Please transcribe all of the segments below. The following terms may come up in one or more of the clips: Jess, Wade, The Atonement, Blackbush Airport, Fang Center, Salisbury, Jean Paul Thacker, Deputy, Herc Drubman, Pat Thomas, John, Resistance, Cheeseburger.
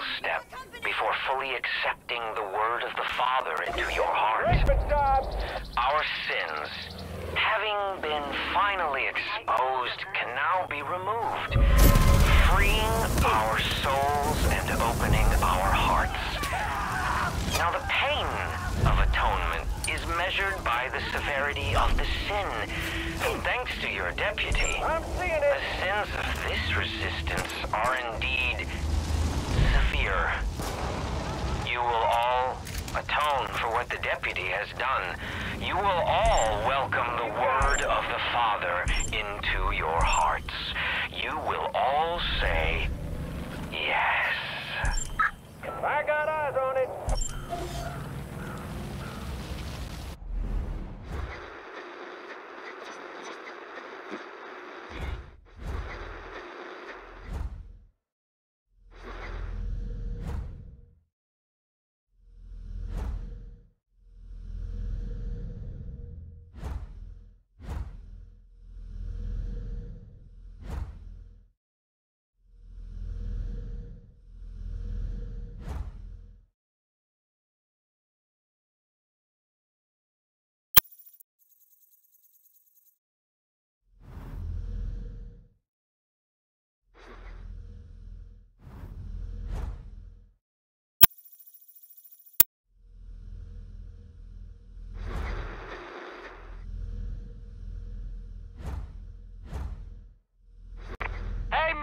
final step before fully accepting the word of the Father into your heart. Our sins, having been finally exposed, can now be removed, freeing our souls and opening our hearts. Now the pain of atonement is measured by the severity of the sin. Thanks to your deputy, the sins of this resistance are indeed severe. You will all atone for what the deputy has done. You will all welcome the word of the Father into your hearts. You will all say, yes. I got eyes on it.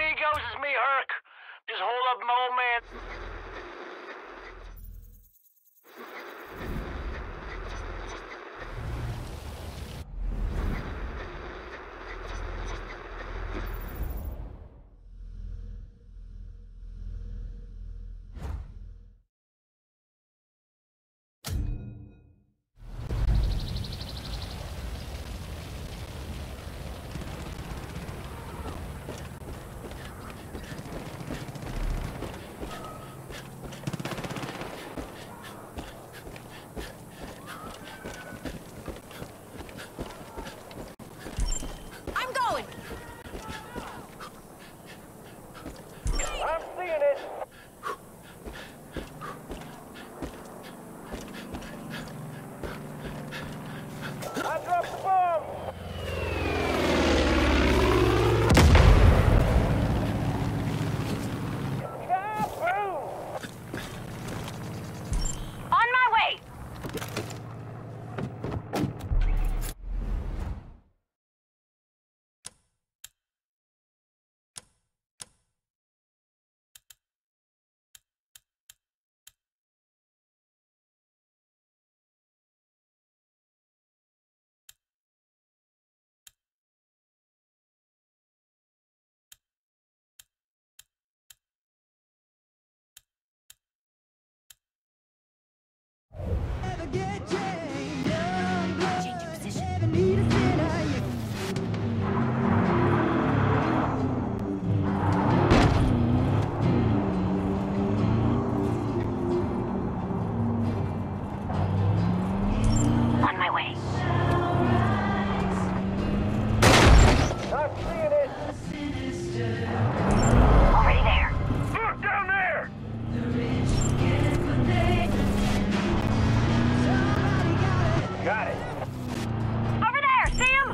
It's me, Herc. Just hold up my old man. Get changed, change your position. Never need a sinner, yeah. On my way. I'm seeing it. Already there. Look down there. Got it. Over there, Sam!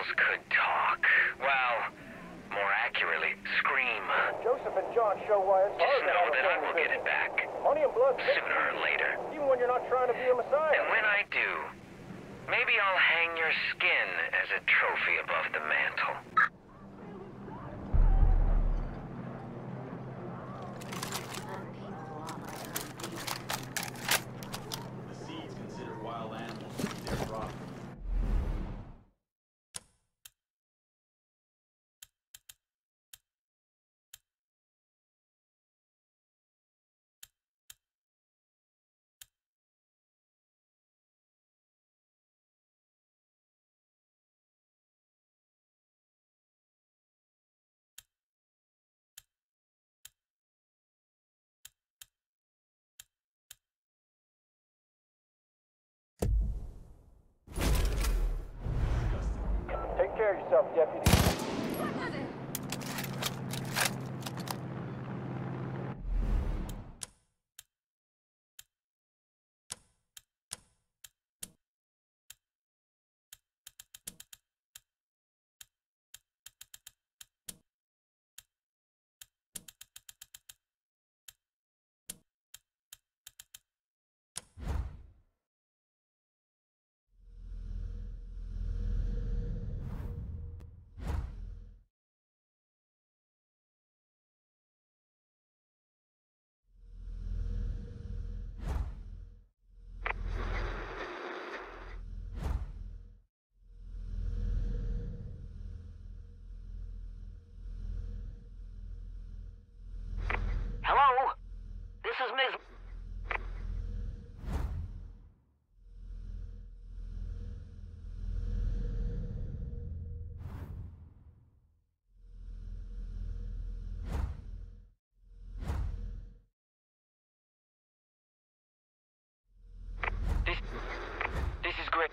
girls could talk. Well, more accurately, scream. Joseph and John show why it's hard. Just know that I will get it back. Money and blood. Sooner or later. Even when you're not trying to be a messiah. And when I do, maybe I'll hang your skin as a trophy above the mantle. Take care of yourself, Deputy. What was it? This is Ms. This is great.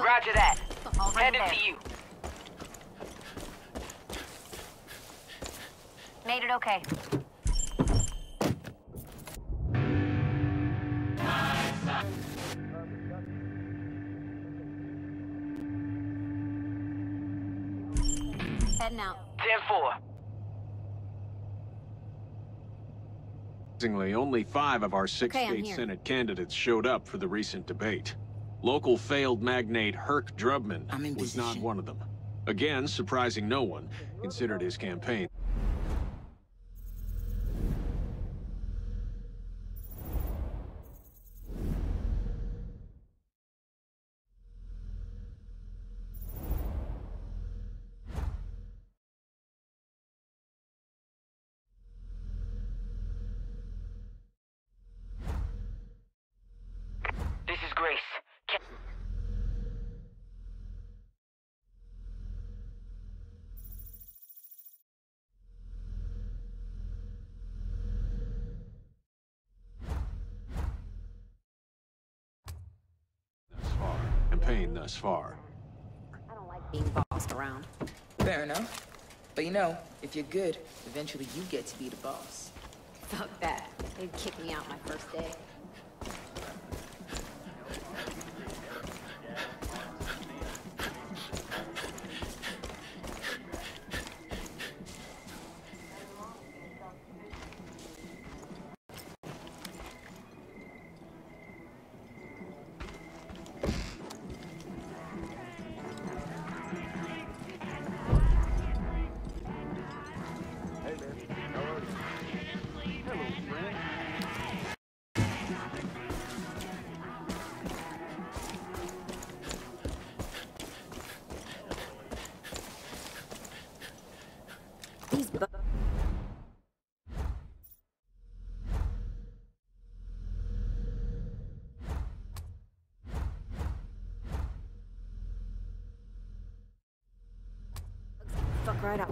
Roger that. Headed to you. Made it okay. Heading out. 10-4. Surprisingly, only 5 of our 6 state Senate candidates showed up for the recent debate. Local failed magnate Herc Drubman was not one of them. Again, surprising no one, considered his campaign. Thus far. I don't like being bossed around. Fair enough. But you know, if you're good, eventually you get to be the boss. Fuck that. They'd kick me out my first day. Right up.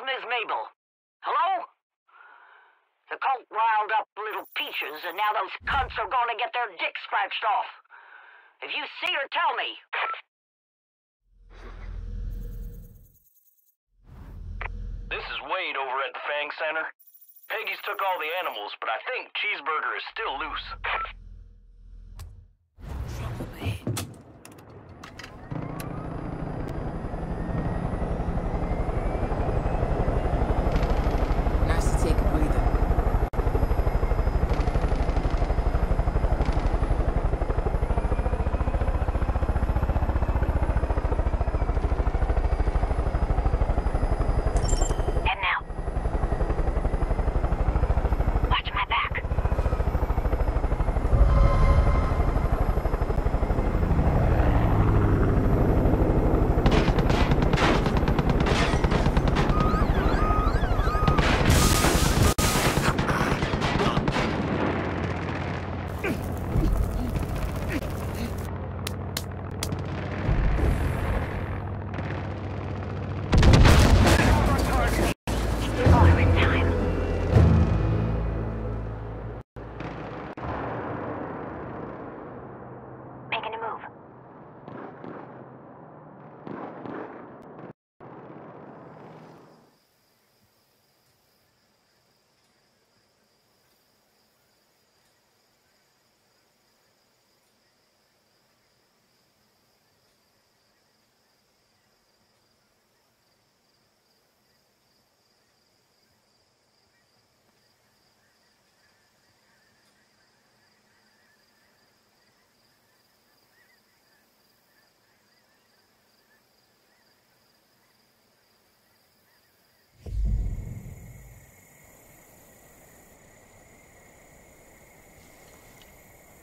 is Miss Mabel. Hello? The cult riled up little peaches, and now those cunts are going to get their dicks scratched off. If you see her, tell me. This is Wade over at the Fang Center. Peggy's took all the animals, but I think Cheeseburger is still loose.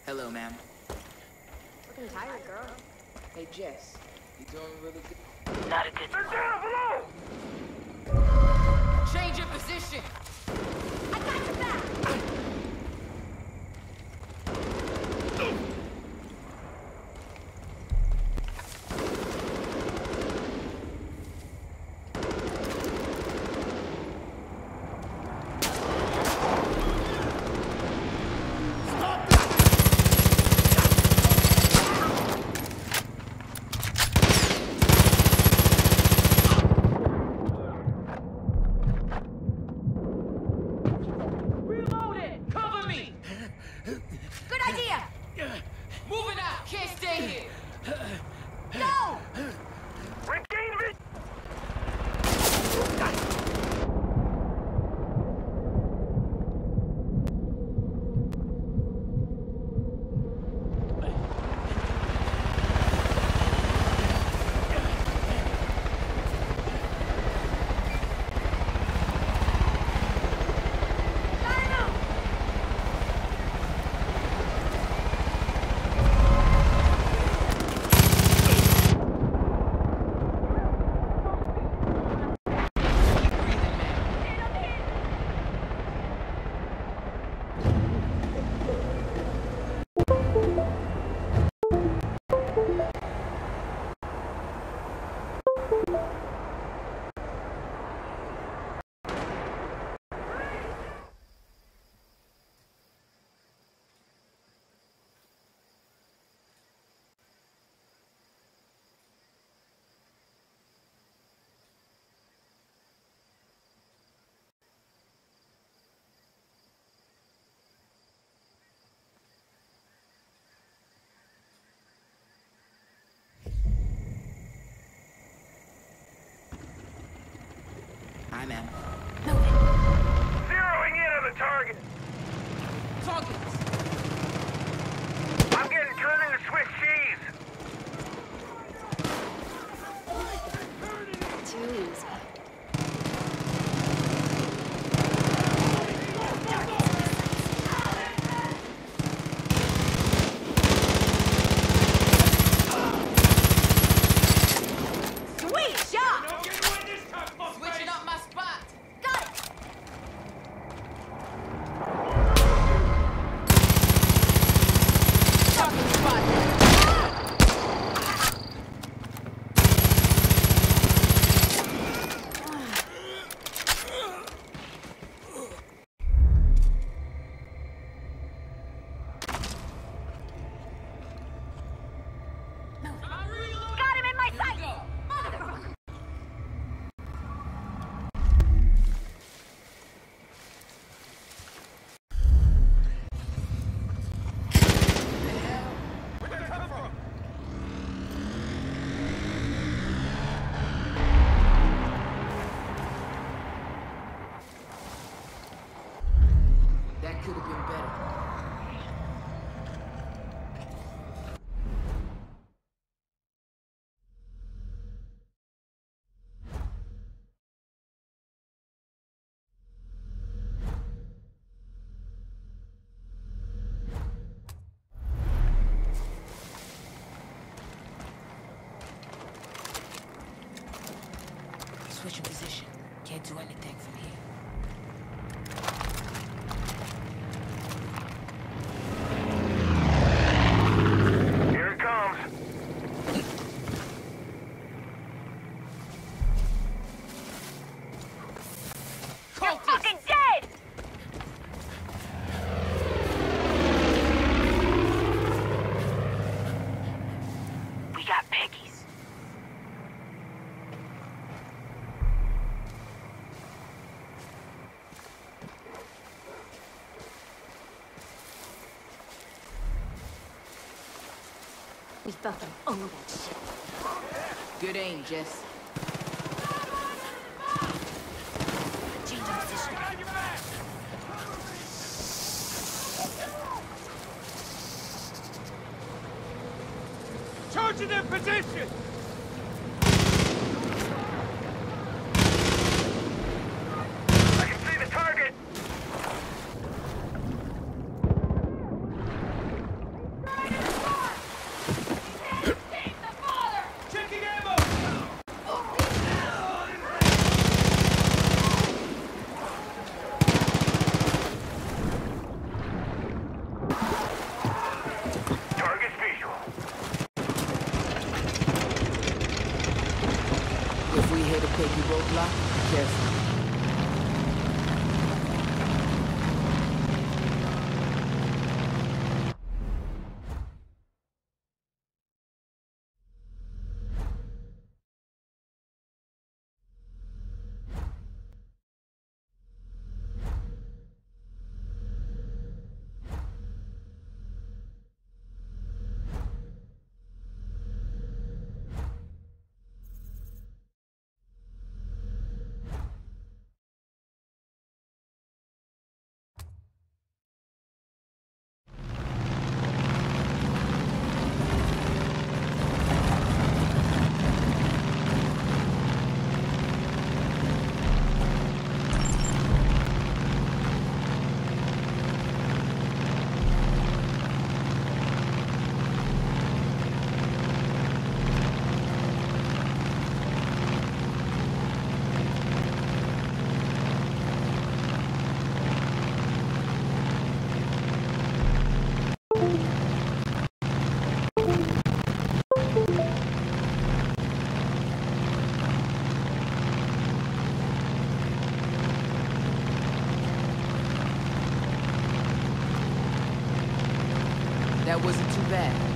Hello, ma'am. Looking tired, girl. Hey, Jess. You doing really good? Not a good one. They're down below! Change your position! I got your back! Ma'am. Zeroing in on the target. Targets. I'm getting turned into Swiss cheese. Too easy. could have been better. Switch position. Can't do anything from here. We thought them over that shit. Good aim, Jess. Changing position. Charging in position! That wasn't too bad.